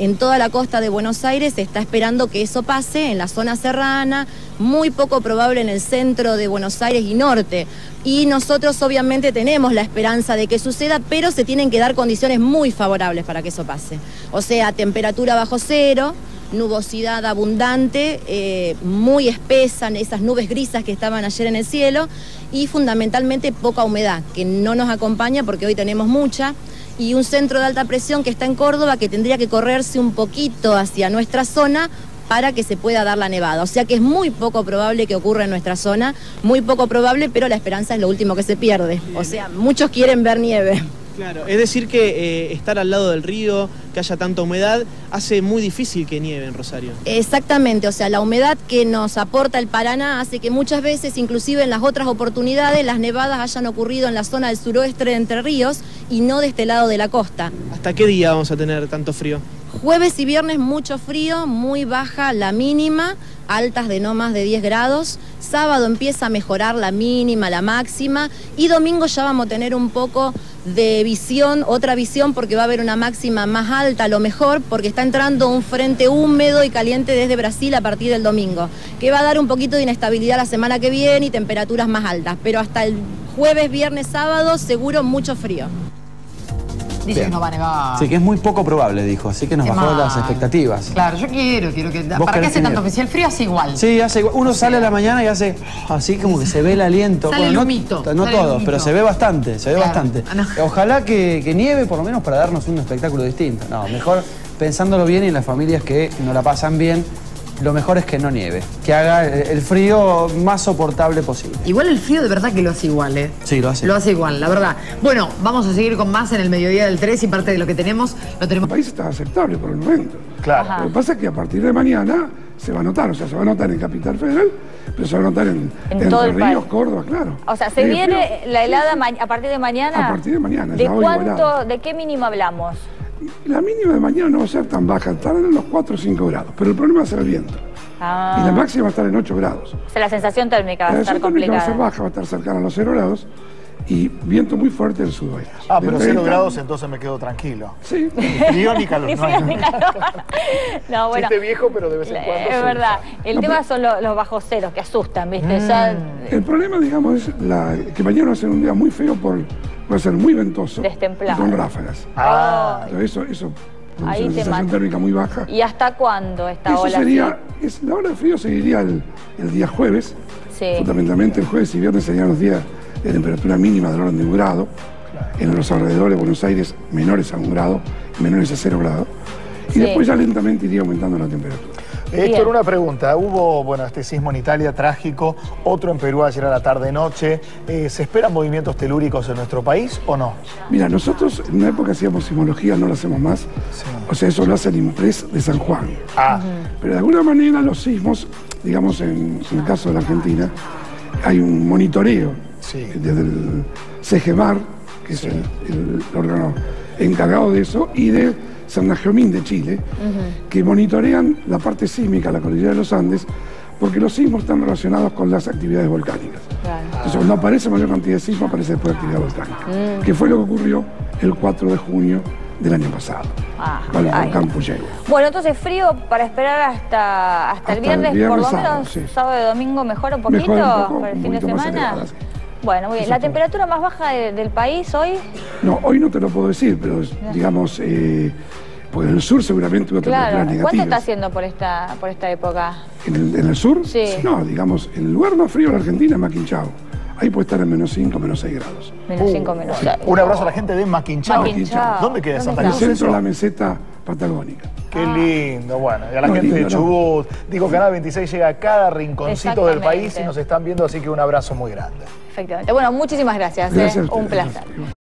en toda la costa de Buenos Aires se está esperando que eso pase en la zona serrana, muy poco probable en el centro de Buenos Aires y norte. Y nosotros obviamente tenemos la esperanza de que suceda, pero se tienen que dar condiciones muy favorables para que eso pase. O sea, temperatura bajo cero, nubosidad abundante, muy espesa, esas nubes grisas que estaban ayer en el cielo, y fundamentalmente poca humedad, que no nos acompaña porque hoy tenemos mucha, y un centro de alta presión que está en Córdoba que tendría que correrse un poquito hacia nuestra zona para que se pueda dar la nevada. O sea que es muy poco probable que ocurra en nuestra zona, muy poco probable, pero la esperanza es lo último que se pierde. O sea, muchos quieren ver nieve. Claro, es decir que estar al lado del río, que haya tanta humedad, hace muy difícil que nieve en Rosario. Exactamente, o sea, la humedad que nos aporta el Paraná hace que muchas veces, inclusive en las otras oportunidades, las nevadas hayan ocurrido en la zona del suroeste de Entre Ríos y no de este lado de la costa. ¿Hasta qué día vamos a tener tanto frío? Jueves y viernes mucho frío, muy baja la mínima, altas de no más de 10 grados. Sábado empieza a mejorar la mínima, la máxima, y domingo ya vamos a tener un poco de visión, otra visión, porque va a haber una máxima más alta, a lo mejor, porque está entrando un frente húmedo y caliente desde Brasil a partir del domingo, que va a dar un poquito de inestabilidad la semana que viene y temperaturas más altas, pero hasta el jueves, viernes, sábado, seguro mucho frío. Dice que no va a nevar. Sí, que es muy poco probable, dijo. Así que nos bajó las expectativas. Claro, yo quiero que... ¿Para qué hace tanto oficial? El frío hace igual. Sí, hace igual. Uno sale a la mañana y hace... Así como que se ve el aliento. Sale bueno, no todos, pero se ve bastante, se ve bastante. No. Ojalá que nieve, por lo menos para darnos un espectáculo distinto. No, mejor pensándolo bien, y en las familias que no la pasan bien, lo mejor es que no nieve, que haga el frío más soportable posible. Igual el frío de verdad que lo hace igual, ¿eh? Sí, lo hace. Lo hace igual, la verdad. Bueno, vamos a seguir con más en el mediodía del 3 y parte de lo que tenemos, lo tenemos. El país está aceptable por el momento. Claro. Ajá. Lo que pasa es que a partir de mañana se va a notar, o sea, se va a notar en Capital Federal, pero se va a notar en todo el país. Ríos, Córdoba, claro. O sea, se viene la helada a partir de mañana. A partir de mañana. ¿De cuánto, de qué mínimo hablamos? La mínima de mañana no va a ser tan baja, estarán en los 4 o 5 grados, pero el problema va a ser el viento. Ah. Y la máxima va a estar en 8 grados. O sea, la sensación térmica va a estar complicada. La sensación térmica va a ser baja, va a estar cercana a los 0 grados y viento muy fuerte del sudoeste. Ah, pero 30... 0 grados, entonces me quedo tranquilo. Sí. Ni frío ni calor. Ni frío ni calor. No, bueno. Chiste viejo, pero de vez en cuando. Es verdad. El tema pero... son los bajos ceros que asustan, ¿viste? Ya... El problema, digamos, es que mañana va a ser un día muy feo por... Va a ser muy ventoso, destemplado, con ráfagas. Ah. Eso es una sensación térmica muy baja. ¿Y hasta cuándo esta ola sería? La ola de frío seguiría el día jueves. Sí. Fundamentalmente el jueves y viernes serían los días de temperatura mínima del orden de 1 grado. En los alrededores de Buenos Aires, menores a 1 grado, menores a 0 grado. Y después ya lentamente iría aumentando la temperatura. Héctor, una pregunta. Hubo, bueno, este sismo en Italia trágico, otro en Perú ayer a la tarde-noche. ¿Se esperan movimientos telúricos en nuestro país o no? Mira, nosotros en una época hacíamos sismología, no la hacemos más. Sí. O sea, eso lo hace el IMPRES de San Juan. Ah. Pero de alguna manera los sismos, digamos en el caso de la Argentina, hay un monitoreo desde el SEGEMAR, que es el órgano encargado de eso, y de San Najomín de Chile, que monitorean la parte sísmica, la cordillera de los Andes, porque los sismos están relacionados con las actividades volcánicas. Claro. Entonces, cuando aparece mayor cantidad de sismos, aparece después de actividad volcánica, que fue lo que ocurrió el 4 de junio del año pasado, con el volcán Puebla. Bueno, entonces frío para esperar hasta el viernes, por lo menos sábado y domingo mejora un poquito, para el fin de semana. Bueno, muy bien. ¿La temperatura más baja del país hoy? No, hoy no te lo puedo decir, pero digamos, pues en el sur seguramente una temperatura negativa. ¿Cuánto está haciendo por esta época? ¿En el sur? Sí. No, digamos, el lugar más frío de la Argentina es Maquinchao. Ahí puede estar en menos 5, menos 6 grados. Menos 5, menos 6. Un abrazo a la gente de Maquinchao. ¿Dónde queda Santa Cruz? En el centro de la meseta patagónica. Qué lindo, bueno, y a la gente de Chubut. Digo, Canal 26 llega a cada rinconcito del país y nos están viendo, así que un abrazo muy grande. Efectivamente. Bueno, muchísimas gracias. Un placer.